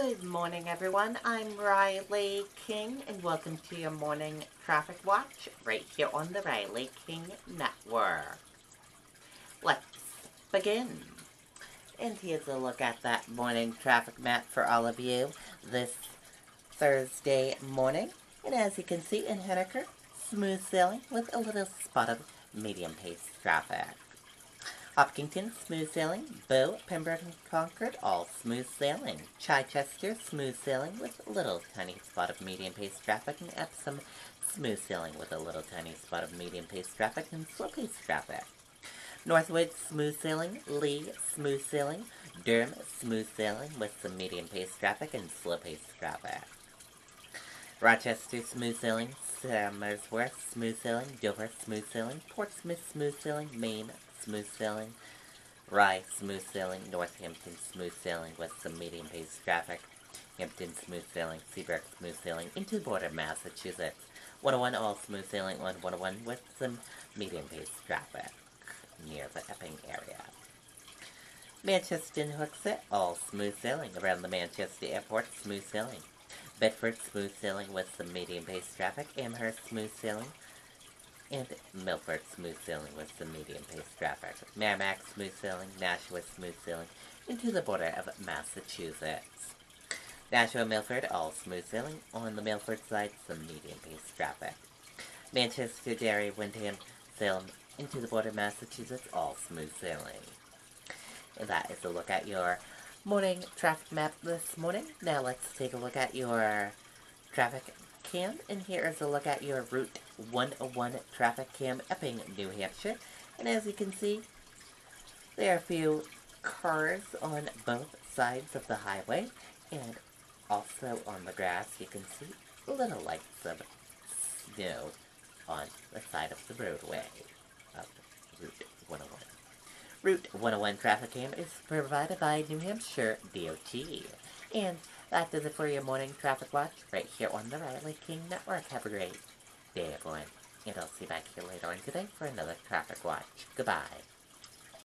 Good morning, everyone. I'm Riley King, and welcome to your morning traffic watch right here on the Riley King Network. Let's begin. And here's a look at that morning traffic map for all of you this Thursday morning. And as you can see in Henneker, smooth sailing with a little spot of medium-paced traffic. Hopkinton, smooth sailing. Bow, Pembroke, and Concord, all smooth sailing. Chichester, smooth sailing with a little tiny spot of medium-paced traffic. And Epsom, smooth sailing with a little tiny spot of medium-paced traffic and slow-paced traffic. Northwood, smooth sailing. Lee, smooth sailing. Durham, smooth sailing with some medium-paced traffic and slow-paced traffic. Rochester, smooth sailing. Somersworth, smooth sailing. Dover, smooth sailing. Portsmouth, smooth sailing. Maine, smooth sailing. Rye, smooth sailing. Northampton, smooth sailing with some medium-paced traffic. Hampton, smooth sailing. Seabrook, smooth sailing. Into border, Massachusetts. 101, all smooth sailing on 101 with some medium-paced traffic near the Epping area. Manchester and Hooksit, all smooth sailing. Around the Manchester airport, smooth sailing. Bedford, smooth sailing with some medium-paced traffic. Amherst, smooth sailing. And Milford, smooth sailing with some medium-paced traffic. Merrimack, smooth sailing. Nashua, smooth sailing into the border of Massachusetts. Nashua, Milford, all smooth sailing. On the Milford side, some medium-paced traffic. Manchester, Derry, Windham, Salem, into the border of Massachusetts, all smooth sailing. And that is a look at your morning traffic map this morning. Now let's take a look at your traffic cam, and here is a look at your Route 101 traffic cam, Epping, New Hampshire. And as you can see, there are a few cars on both sides of the highway, and also on the grass you can see little lights of snow on the side of the roadway of Route 101. Route 101 traffic cam is provided by New Hampshire DOT. And that does it for your morning traffic watch right here on the Riley King Network. Have a great day, everyone. And I'll see you back here later on today for another traffic watch. Goodbye.